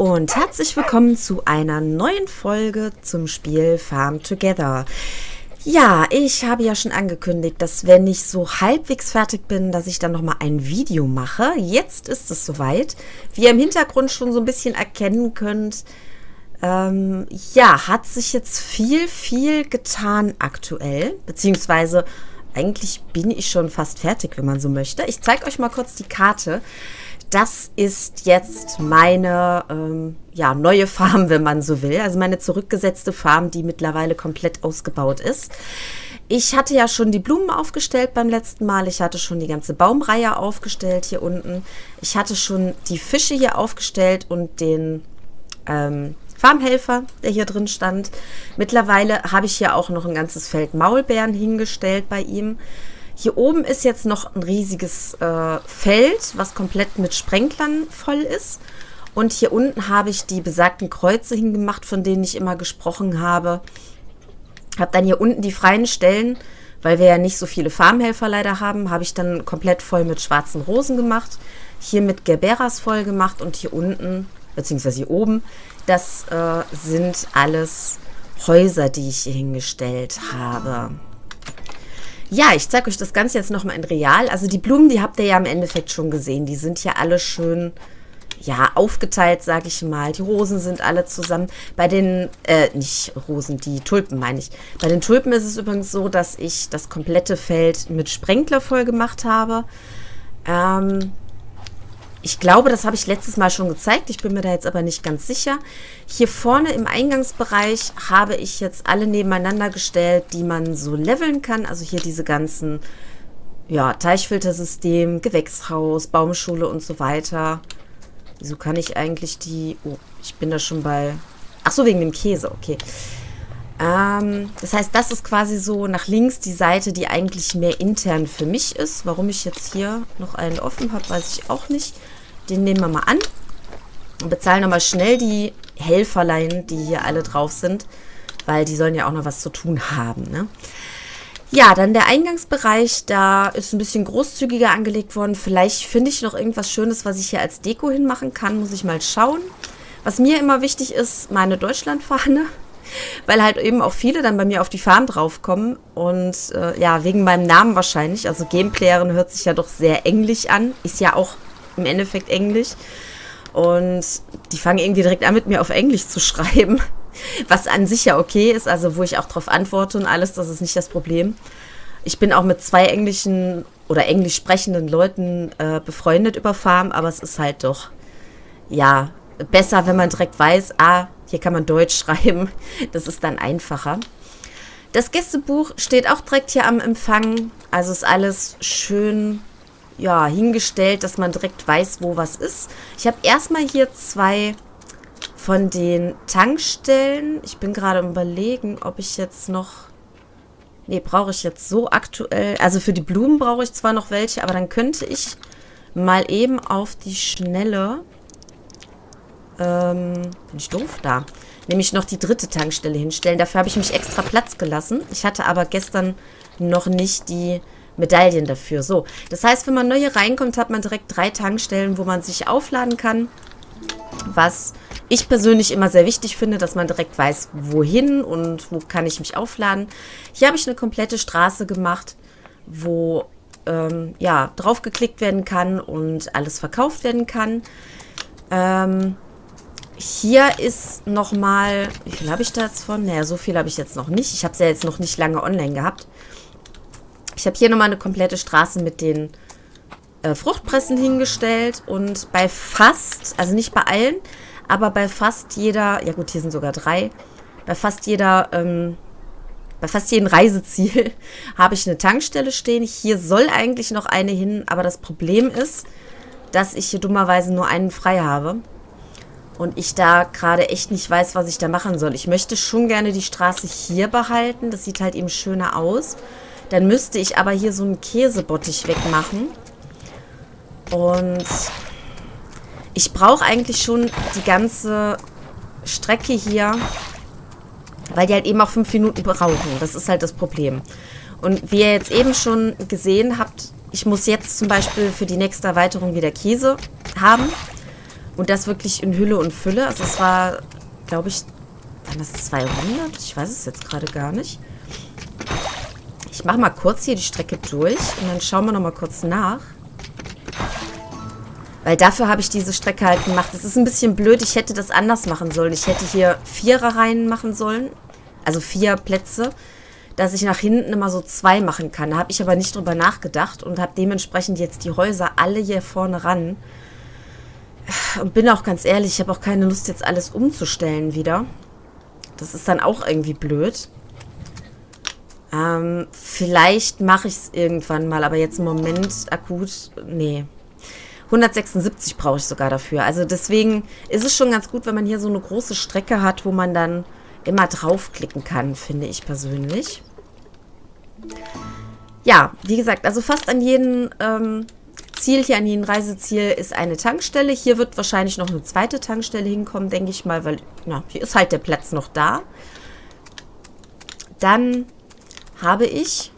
und herzlich willkommen zu einer neuen Folge zum Spiel Farm Together. Ja, ich habe ja schon angekündigt, dass wenn ich so halbwegs fertig bin, dass ich dann nochmal ein Video mache. Jetzt ist es soweit. Wie ihr im Hintergrund schon so ein bisschen erkennen könnt, ja, hat sich jetzt viel getan aktuell, beziehungsweise eigentlich bin ich schon fast fertig, wenn man so möchte. Ich zeige euch mal kurz die Karte. Das ist jetzt meine ja, neue Farm, wenn man so will. Also meine zurückgesetzte Farm, die mittlerweile komplett ausgebaut ist. Ich hatte ja schon die Blumen aufgestellt beim letzten Mal. Ich hatte schon die ganze Baumreihe aufgestellt hier unten. Ich hatte schon die Fische hier aufgestellt und den Farmhelfer, der hier drin stand. Mittlerweile habe ich hier auch noch ein ganzes Feld Maulbeeren hingestellt bei ihm. Hier oben ist jetzt noch ein riesiges Feld, was komplett mit Sprenglern voll ist. Und hier unten habe ich die besagten Kreuze hingemacht, von denen ich immer gesprochen habe. Habe dann hier unten die freien Stellen, weil wir ja nicht so viele Farmhelfer leider haben, habe ich dann komplett voll mit schwarzen Rosen gemacht. Hier mit Gerberas voll gemacht und hier unten, beziehungsweise hier oben, das sind alles Häuser, die ich hier hingestellt habe. Ja, ich zeige euch das Ganze jetzt nochmal in real. Also die Blumen, die habt ihr ja im Endeffekt schon gesehen. Die sind hier alle schön, ja, aufgeteilt, sage ich mal. Die Rosen sind alle zusammen. Bei den, nicht Rosen, die Tulpen meine ich. Bei den Tulpen ist es übrigens so, dass ich das komplette Feld mit Sprengler voll gemacht habe. Ich glaube, das habe ich letztes Mal schon gezeigt. Ich bin mir da jetzt aber nicht ganz sicher. Hier vorne im Eingangsbereich habe ich jetzt alle nebeneinander gestellt, die man so leveln kann. Also hier diese ganzen, ja, Teichfiltersystem, Gewächshaus, Baumschule und so weiter. Wieso kann ich eigentlich die... Oh, ich bin da schon bei... Ach so, wegen dem Käse, okay. Das heißt, das ist quasi so nach links die Seite, die eigentlich mehr intern für mich ist. Warum ich jetzt hier noch einen offen habe, weiß ich auch nicht. Den nehmen wir mal an und bezahlen nochmal schnell die Helferlein, die hier alle drauf sind, weil die sollen ja auch noch was zu tun haben, ne? Ja, dann der Eingangsbereich, da ist ein bisschen großzügiger angelegt worden. Vielleicht finde ich noch irgendwas Schönes, was ich hier als Deko hinmachen kann, muss ich mal schauen. Was mir immer wichtig ist, meine Deutschlandfahne. Weil halt eben auch viele dann bei mir auf die Farm draufkommen und ja, wegen meinem Namen wahrscheinlich. Also Gameplayerin hört sich ja doch sehr englisch an, ist ja auch im Endeffekt englisch und die fangen irgendwie direkt an mit mir auf Englisch zu schreiben, was an sich ja okay ist, also wo ich auch drauf antworte und alles, das ist nicht das Problem. Ich bin auch mit zwei englischen oder englisch sprechenden Leuten befreundet über Farm, aber es ist halt doch, ja, besser, wenn man direkt weiß, ah, hier kann man Deutsch schreiben. Das ist dann einfacher. Das Gästebuch steht auch direkt hier am Empfang. Also ist alles schön, ja, hingestellt, dass man direkt weiß, wo was ist. Ich habe erstmal hier zwei von den Tankstellen. Ich bin gerade am Überlegen, ob ich jetzt noch... Nee, brauche ich jetzt so aktuell... Also für die Blumen brauche ich zwar noch welche, aber dann könnte ich mal eben auf die Schnelle... bin ich doof da? Nämlich noch die dritte Tankstelle hinstellen. Dafür habe ich mich extra Platz gelassen. Ich hatte aber gestern noch nicht die Medaillen dafür. So, das heißt, wenn man neu hier reinkommt, hat man direkt drei Tankstellen, wo man sich aufladen kann. Was ich persönlich immer sehr wichtig finde, dass man direkt weiß, wohin und wo kann ich mich aufladen. Hier habe ich eine komplette Straße gemacht, wo ja, drauf geklickt werden kann und alles verkauft werden kann. Hier ist nochmal, wie viel habe ich da jetzt von? Naja, so viel habe ich jetzt noch nicht. Ich habe es ja jetzt noch nicht lange online gehabt. Ich habe hier nochmal eine komplette Straße mit den Fruchtpressen hingestellt. Und bei fast, also nicht bei allen, aber bei fast jeder, ja gut, hier sind sogar drei, bei fast jeder, bei fast jedem Reiseziel habe ich eine Tankstelle stehen. Hier soll eigentlich noch eine hin, aber das Problem ist, dass ich hier dummerweise nur einen frei habe. Und ich da gerade echt nicht weiß, was ich da machen soll. Ich möchte schon gerne die Straße hier behalten. Das sieht halt eben schöner aus. Dann müsste ich aber hier so einen Käsebottich wegmachen. Und ich brauche eigentlich schon die ganze Strecke hier, weil die halt eben auch 5 Minuten brauchen. Das ist halt das Problem. Und wie ihr jetzt eben schon gesehen habt, ich muss jetzt zum Beispiel für die nächste Erweiterung wieder Käse haben. Und das wirklich in Hülle und Fülle. Also es war, glaube ich, waren das 200? Ich weiß es jetzt gerade gar nicht. Ich mache mal kurz hier die Strecke durch und dann schauen wir nochmal kurz nach. Weil dafür habe ich diese Strecke halt gemacht. Das ist ein bisschen blöd. Ich hätte das anders machen sollen. Ich hätte hier 4er-Reihen machen sollen. Also 4 Plätze. Dass ich nach hinten immer so 2 machen kann. Da habe ich aber nicht drüber nachgedacht und habe dementsprechend jetzt die Häuser alle hier vorne ran. Und bin auch ganz ehrlich, ich habe auch keine Lust, jetzt alles umzustellen wieder. Das ist dann auch irgendwie blöd. Vielleicht mache ich es irgendwann mal, aber jetzt im Moment akut, nee. 176 brauche ich sogar dafür. Also deswegen ist es schon ganz gut, wenn man hier so eine große Strecke hat, wo man dann immer draufklicken kann, finde ich persönlich. Ja, wie gesagt, also fast an jedem Ziel, hier an jedem Reiseziel ist eine Tankstelle. Hier wird wahrscheinlich noch eine zweite Tankstelle hinkommen, denke ich mal, weil, na, hier ist halt der Platz noch da. Dann habe ich,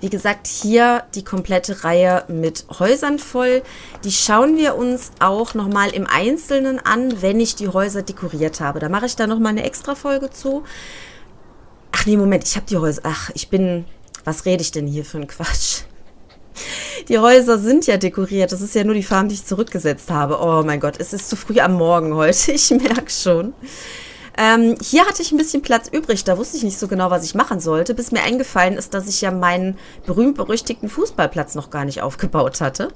wie gesagt, hier die komplette Reihe mit Häusern voll. Die schauen wir uns auch nochmal im Einzelnen an, wenn ich die Häuser dekoriert habe. Da mache ich dann nochmal eine Extra-Folge zu. Ach nee, Moment, ich habe die Häuser... Ach, ich bin... Was rede ich denn hier für einen Quatsch? Die Häuser sind ja dekoriert. Das ist ja nur die Farm, die ich zurückgesetzt habe. Oh mein Gott, es ist zu früh am Morgen heute. Ich merke schon. Hier hatte ich ein bisschen Platz übrig, da wusste ich nicht so genau, was ich machen sollte, bis mir eingefallen ist, dass ich ja meinen berühmt-berüchtigten Fußballplatz noch gar nicht aufgebaut hatte.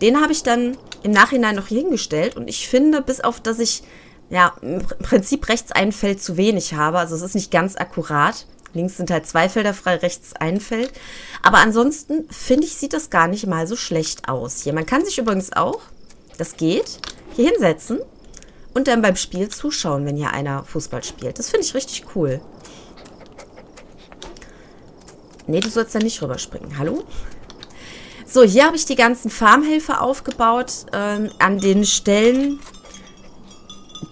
Den habe ich dann im Nachhinein noch hier hingestellt und ich finde, bis auf, dass ich ja im Prinzip rechts ein Feld zu wenig habe, also es ist nicht ganz akkurat. Links sind halt 2 Felder frei, rechts ein Feld. Aber ansonsten, finde ich, sieht das gar nicht mal so schlecht aus. Hier, man kann sich übrigens auch, das geht, hier hinsetzen. Und dann beim Spiel zuschauen, wenn hier einer Fußball spielt. Das finde ich richtig cool. Nee, du sollst da nicht rüberspringen. Hallo? So, hier habe ich die ganzen Farmhelfer aufgebaut. An den Stellen,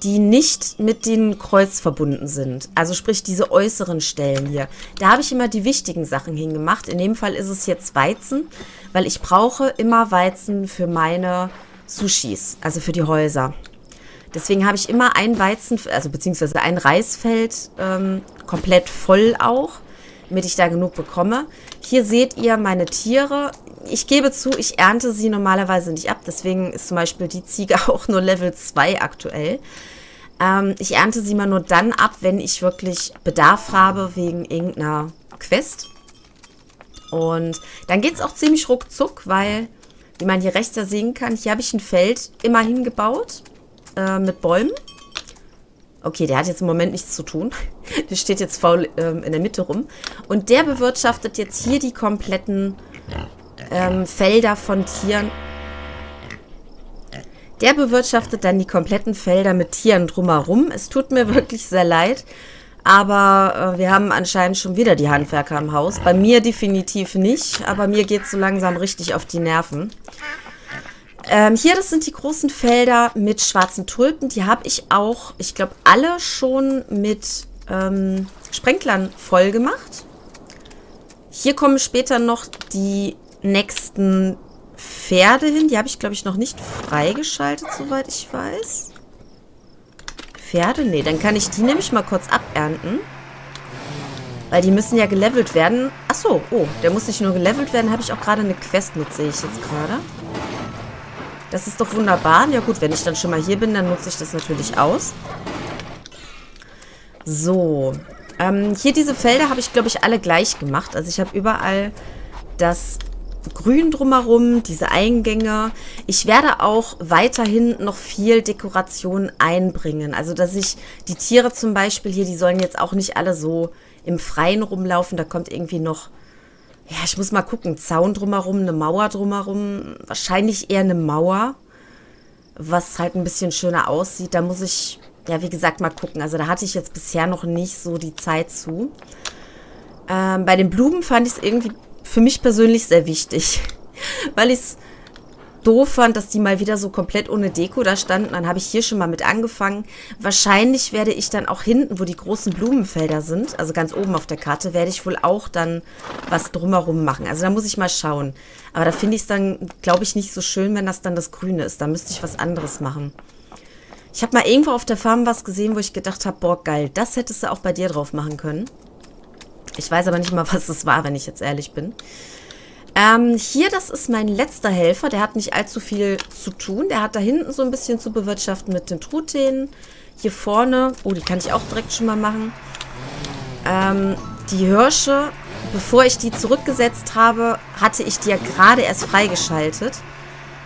die nicht mit dem Kreuz verbunden sind. Also sprich, diese äußeren Stellen hier. Da habe ich immer die wichtigen Sachen hingemacht. In dem Fall ist es jetzt Weizen. Weil ich brauche immer Weizen für meine Sushis. Also für die Häuser. Deswegen habe ich immer ein Weizen, also beziehungsweise ein Reisfeld komplett voll auch, damit ich da genug bekomme. Hier seht ihr meine Tiere. Ich gebe zu, ich ernte sie normalerweise nicht ab. Deswegen ist zum Beispiel die Ziege auch nur Level 2 aktuell. Ich ernte sie mal nur dann ab, wenn ich wirklich Bedarf habe wegen irgendeiner Quest. Und dann geht es auch ziemlich ruckzuck, weil, wie man hier rechts ja sehen kann, hier habe ich ein Feld immer hingebaut. Mit Bäumen. Okay, der hat jetzt im Moment nichts zu tun. Der steht jetzt faul in der Mitte rum. Und der bewirtschaftet jetzt hier die kompletten Felder von Tieren. Der bewirtschaftet dann die kompletten Felder mit Tieren drumherum. Es tut mir wirklich sehr leid. Aber wir haben anscheinend schon wieder die Handwerker im Haus. Bei mir definitiv nicht. Aber mir geht es so langsam richtig auf die Nerven. Hier, das sind die großen Felder mit schwarzen Tulpen. Die habe ich auch, ich glaube, alle schon mit Sprenklern voll gemacht. Hier kommen später noch die nächsten Pferde hin. Die habe ich, glaube ich, noch nicht freigeschaltet, soweit ich weiß. Pferde? Nee, dann kann ich die nämlich mal kurz abernten. Weil die müssen ja gelevelt werden. Achso, oh, der muss nicht nur gelevelt werden. Habe ich auch gerade eine Quest mit, sehe ich jetzt gerade. Das ist doch wunderbar. Ja gut, wenn ich dann schon mal hier bin, dann nutze ich das natürlich aus. So. Hier diese Felder habe ich, glaube ich, alle gleich gemacht. Also ich habe überall das Grün drumherum, diese Eingänge. Ich werde auch weiterhin noch viel Dekoration einbringen. Also dass ich die Tiere zum Beispiel hier, die sollen jetzt auch nicht alle so im Freien rumlaufen. Da kommt irgendwie noch... Ja, ich muss mal gucken. Zaun drumherum, eine Mauer drumherum. Wahrscheinlich eher eine Mauer, was halt ein bisschen schöner aussieht. Da muss ich, ja wie gesagt, mal gucken. Also da hatte ich jetzt bisher noch nicht so die Zeit zu. Bei den Blumen fand ich es irgendwie für mich persönlich sehr wichtig, weil ich es doof fand, dass die mal wieder so komplett ohne Deko da standen. Dann habe ich hier schon mal mit angefangen. Wahrscheinlich werde ich dann auch hinten, wo die großen Blumenfelder sind, also ganz oben auf der Karte, werde ich wohl auch dann was drumherum machen. Also da muss ich mal schauen. Aber da finde ich es dann, glaube ich, nicht so schön, wenn das dann das Grüne ist. Da müsste ich was anderes machen. Ich habe mal irgendwo auf der Farm was gesehen, wo ich gedacht habe, boah, geil, das hättest du auch bei dir drauf machen können. Ich weiß aber nicht mal, was es war, wenn ich jetzt ehrlich bin. Hier, das ist mein letzter Helfer. Der hat nicht allzu viel zu tun. Der hat da hinten so ein bisschen zu bewirtschaften mit den Truthähnen. Hier vorne, oh, die kann ich auch direkt schon mal machen. Die Hirsche, bevor ich die zurückgesetzt habe, hatte ich die ja gerade erst freigeschaltet.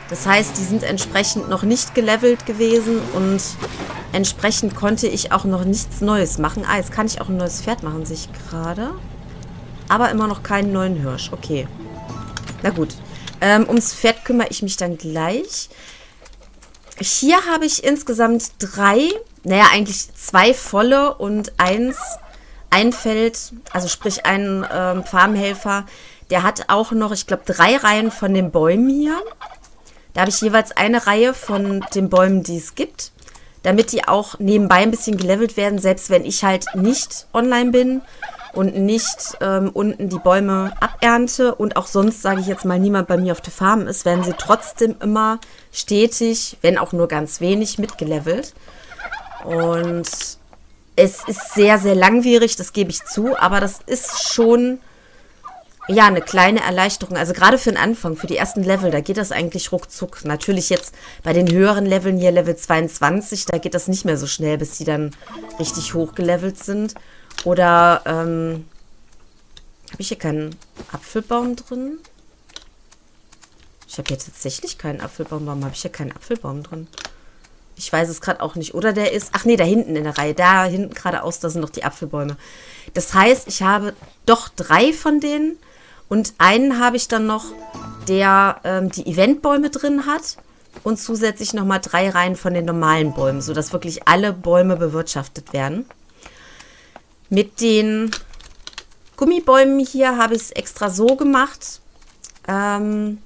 Das heißt, die sind entsprechend noch nicht gelevelt gewesen und entsprechend konnte ich auch noch nichts Neues machen. Ah, jetzt kann ich auch ein neues Pferd machen, sehe ich gerade. Aber immer noch keinen neuen Hirsch. Okay. Na gut. Ums Pferd kümmere ich mich dann gleich. Hier habe ich insgesamt drei, naja, eigentlich zwei volle und ein Feld, also sprich einen Farmhelfer. Der hat auch noch, ich glaube, 3 Reihen von den Bäumen hier. Da habe ich jeweils eine Reihe von den Bäumen, die es gibt, damit die auch nebenbei ein bisschen gelevelt werden, selbst wenn ich halt nicht online bin und nicht unten die Bäume abernte und auch sonst, sage ich jetzt mal, niemand bei mir auf der Farm ist, werden sie trotzdem immer stetig, wenn auch nur ganz wenig, mitgelevelt. Und es ist sehr, sehr langwierig, das gebe ich zu, aber das ist schon... ja, eine kleine Erleichterung. Also gerade für den Anfang, für die ersten Level, da geht das eigentlich ruckzuck. Natürlich jetzt bei den höheren Leveln, hier Level 22, da geht das nicht mehr so schnell, bis die dann richtig hochgelevelt sind. Oder, habe ich hier keinen Apfelbaum drin? Ich habe hier tatsächlich keinen Apfelbaum. Warum habe ich hier keinen Apfelbaum drin? Ich weiß es gerade auch nicht. Oder der ist... ach nee, da hinten in der Reihe. Da hinten geradeaus, da sind noch die Apfelbäume. Das heißt, ich habe doch 3 von denen. Und einen habe ich dann noch, der die Eventbäume drin hat und zusätzlich nochmal 3 Reihen von den normalen Bäumen, sodass wirklich alle Bäume bewirtschaftet werden. Mit den Gummibäumen hier habe ich es extra so gemacht. Ich hatte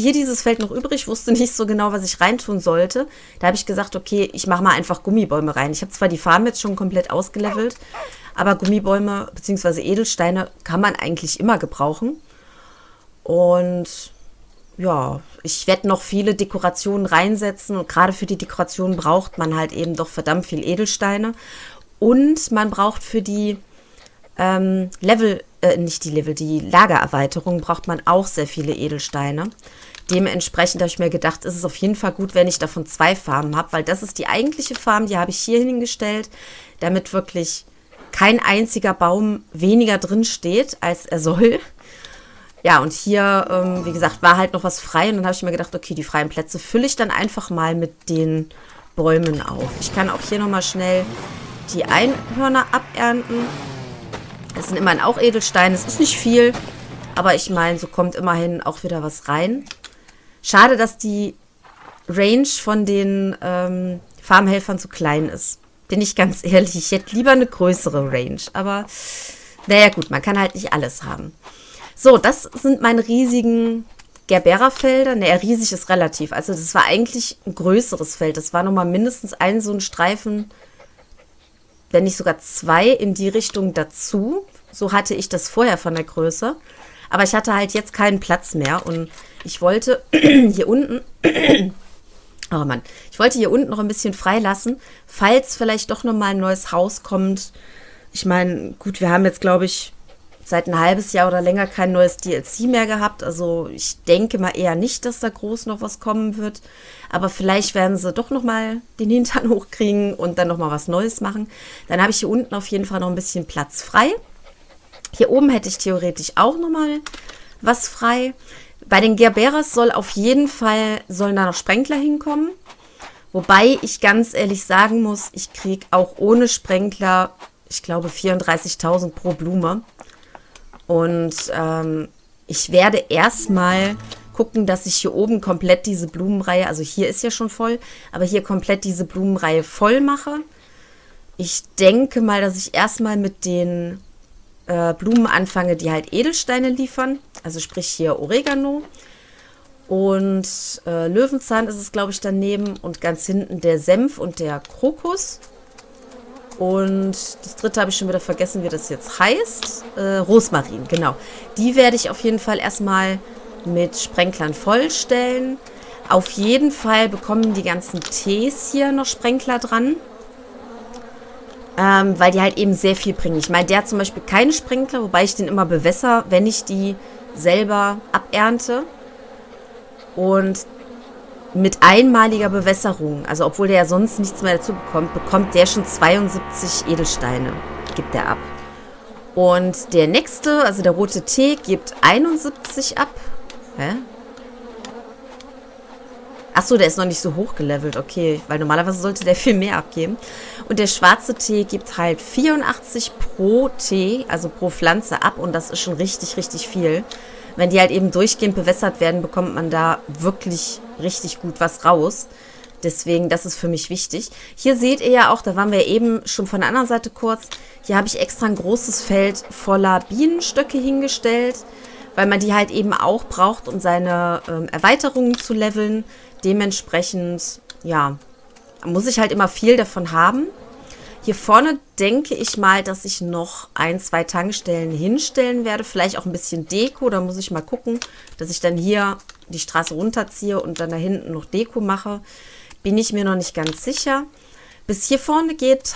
hier dieses Feld noch übrig, wusste nicht so genau, was ich reintun sollte. Da habe ich gesagt, okay, ich mache mal einfach Gummibäume rein. Ich habe zwar die Farm jetzt schon komplett ausgelevelt, aber Gummibäume bzw. Edelsteine kann man eigentlich immer gebrauchen. Und ja, ich werde noch viele Dekorationen reinsetzen. Und gerade für die Dekorationen braucht man halt eben doch verdammt viel Edelsteine. Und man braucht für die die Lagererweiterung braucht man auch sehr viele Edelsteine. Dementsprechend habe ich mir gedacht, ist es auf jeden Fall gut, wenn ich davon 2 Farmen habe, weil das ist die eigentliche Farm, die habe ich hier hingestellt, damit wirklich kein einziger Baum weniger drin steht, als er soll. Ja, und hier, wie gesagt, war halt noch was frei und dann habe ich mir gedacht, okay, die freien Plätze fülle ich dann einfach mal mit den Bäumen auf. Ich kann auch hier nochmal schnell die Einhörner abernten. Es sind immerhin auch Edelsteine, es ist nicht viel, aber ich meine, so kommt immerhin auch wieder was rein. Schade, dass die Range von den Farmhelfern zu klein ist. Bin ich ganz ehrlich, ich hätte lieber eine größere Range, aber naja gut, man kann halt nicht alles haben. So, das sind meine riesigen Gerbera-Felder. Naja, riesig ist relativ, also das war eigentlich ein größeres Feld, das war nochmal mindestens ein so ein Streifen, wenn nicht sogar 2 in die Richtung dazu. So hatte ich das vorher von der Größe. Aber ich hatte halt jetzt keinen Platz mehr. Und ich wollte hier unten... oh Mann. Ich wollte hier unten noch ein bisschen freilassen, falls vielleicht doch nochmal ein neues Haus kommt. Ich meine, gut, wir haben jetzt, glaube ich, seit ein halbes Jahr oder länger kein neues DLC mehr gehabt. Also ich denke mal eher nicht, dass da groß noch was kommen wird. Aber vielleicht werden sie doch nochmal den Hintern hochkriegen und dann nochmal was Neues machen. Dann habe ich hier unten auf jeden Fall noch ein bisschen Platz frei. Hier oben hätte ich theoretisch auch nochmal was frei. Bei den Gerberas sollen da noch Sprenkler hinkommen. Wobei ich ganz ehrlich sagen muss, ich kriege auch ohne Sprenkler, ich glaube 34.000 pro Blume. Und ich werde erstmal gucken, dass ich hier oben komplett diese Blumenreihe, also hier ist ja schon voll, aber hier komplett diese Blumenreihe voll mache. Ich denke mal, dass ich erstmal mit den Blumen anfange, die halt Edelsteine liefern, also sprich hier Oregano. Und Löwenzahn ist es, glaube ich, daneben. Und ganz hinten der Senf und der Krokus. Und das dritte habe ich schon wieder vergessen, wie das jetzt heißt. Rosmarin, genau. Die werde ich auf jeden Fall erstmal mit Sprenklern vollstellen. Auf jeden Fall bekommen die ganzen Tees hier noch Sprenkler dran. Weil die halt eben sehr viel bringen. Ich meine, der hat zum Beispiel keinen Sprenkler, wobei ich den immer bewässer, wenn ich die selber abernte. Und mit einmaliger Bewässerung, also obwohl der ja sonst nichts mehr dazu bekommt, bekommt der schon 72 Edelsteine, gibt der ab. Und der nächste, also der rote Tee, gibt 71 ab. Hä? Achso, der ist noch nicht so hoch gelevelt, okay. Weil normalerweise sollte der viel mehr abgeben. Und der schwarze Tee gibt halt 84 pro Tee, also pro Pflanze ab. Und das ist schon richtig, richtig viel. Wenn die halt eben durchgehend bewässert werden, bekommt man da wirklich richtig gut was raus. Deswegen, das ist für mich wichtig. Hier seht ihr ja auch, da waren wir eben schon von der anderen Seite kurz. Hier habe ich extra ein großes Feld voller Bienenstöcke hingestellt, weil man die halt eben auch braucht, um seine Erweiterungen zu leveln. Dementsprechend, ja, muss ich halt immer viel davon haben. Hier vorne denke ich mal, dass ich noch ein, zwei Tankstellen hinstellen werde. Vielleicht auch ein bisschen Deko, da muss ich mal gucken, dass ich dann hier die Straße runterziehe und dann da hinten noch Deko mache. Bin ich mir noch nicht ganz sicher. Bis hier vorne geht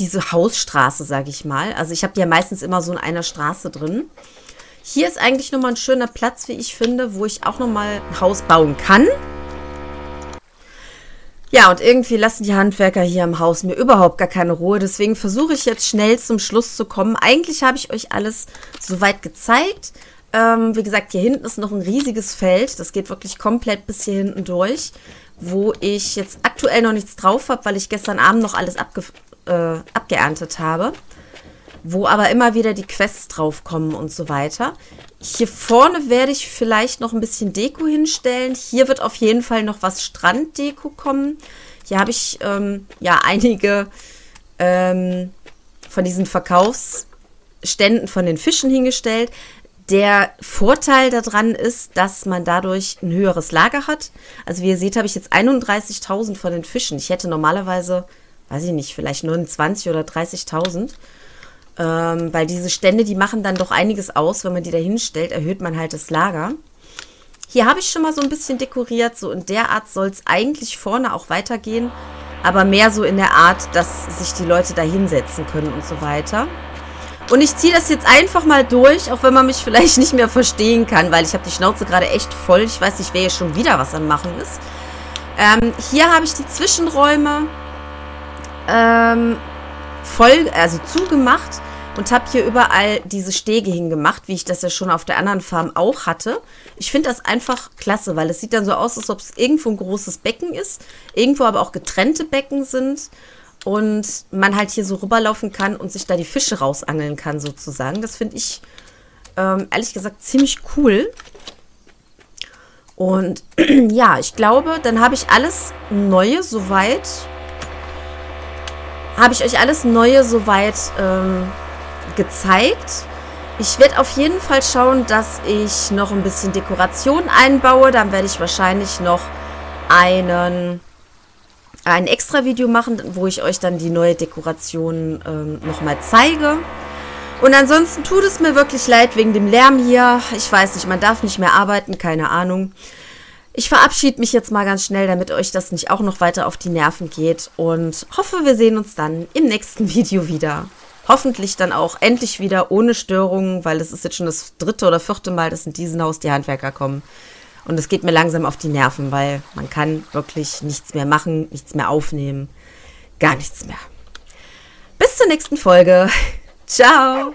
diese Hausstraße, sage ich mal. Also ich habe die ja meistens immer so in einer Straße drin. Hier ist eigentlich nochmal ein schöner Platz, wie ich finde, wo ich auch nochmal ein Haus bauen kann. Ja, und irgendwie lassen die Handwerker hier im Haus mir überhaupt gar keine Ruhe. Deswegen versuche ich jetzt schnell zum Schluss zu kommen. Eigentlich habe ich euch alles soweit gezeigt. Wie gesagt, hier hinten ist noch ein riesiges Feld. Das geht wirklich komplett bis hier hinten durch, wo ich jetzt aktuell noch nichts drauf habe, weil ich gestern Abend noch alles abgeerntet habe. Wo aber immer wieder die Quests draufkommen und so weiter. Hier vorne werde ich vielleicht noch ein bisschen Deko hinstellen. Hier wird auf jeden Fall noch was Stranddeko kommen. Hier habe ich ja einige von diesen Verkaufsständen von den Fischen hingestellt. Der Vorteil daran ist, dass man dadurch ein höheres Lager hat. Also wie ihr seht, habe ich jetzt 31.000 von den Fischen. Ich hätte normalerweise, weiß ich nicht, vielleicht 29.000 oder 30.000. Weil diese Stände, die machen dann doch einiges aus. Wenn man die da hinstellt, erhöht man halt das Lager. Hier habe ich schon mal so ein bisschen dekoriert. So in der Art soll es eigentlich vorne auch weitergehen. Aber mehr so in der Art, dass sich die Leute da hinsetzen können und so weiter. Und ich ziehe das jetzt einfach mal durch, auch wenn man mich vielleicht nicht mehr verstehen kann. Weil ich habe die Schnauze gerade echt voll. Ich weiß nicht, wer hier schon wieder was am Machen ist. Hier habe ich die Zwischenräume voll, also zugemacht. Und habe hier überall diese Stege hingemacht, wie ich das ja schon auf der anderen Farm auch hatte. Ich finde das einfach klasse, weil es sieht dann so aus, als ob es irgendwo ein großes Becken ist, irgendwo aber auch getrennte Becken sind und man halt hier so rüberlaufen kann und sich da die Fische rausangeln kann sozusagen. Das finde ich ehrlich gesagt ziemlich cool. Und ja, ich glaube, dann habe ich alles Neue soweit. Habe ich euch alles Neue soweit gezeigt. Ich werde auf jeden Fall schauen, dass ich noch ein bisschen Dekoration einbaue. Dann werde ich wahrscheinlich noch ein extra Video machen, wo ich euch dann die neue Dekoration nochmal zeige. Und ansonsten tut es mir wirklich leid wegen dem Lärm hier. Ich weiß nicht, man darf nicht mehr arbeiten, keine Ahnung. Ich verabschiede mich jetzt mal ganz schnell, damit euch das nicht auch noch weiter auf die Nerven geht und hoffe, wir sehen uns dann im nächsten Video wieder. Hoffentlich dann auch endlich wieder ohne Störungen, weil es ist jetzt schon das dritte oder vierte Mal, dass in diesem Haus die Handwerker kommen. Und es geht mir langsam auf die Nerven, weil man kann wirklich nichts mehr machen, nichts mehr aufnehmen, gar nichts mehr. Bis zur nächsten Folge. Ciao!